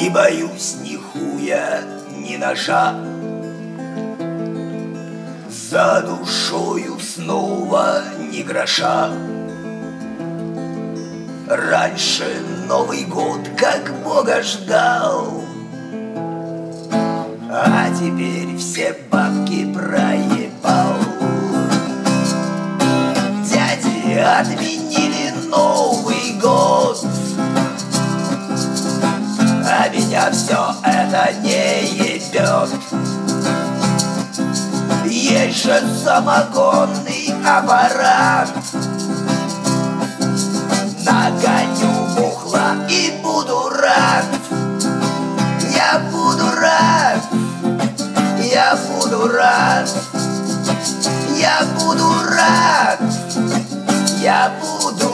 Не боюсь ни хуя, ни ножа. За душою снова ни гроша. Раньше Новый год как Бога ждал, а теперь все бабки проебал. Дяди отменили Новый год, а меня все это не ебет. Есть же самогонный аппарат, нагоню бухла и буду рад. Я буду рад, я буду рад, я буду рад, я буду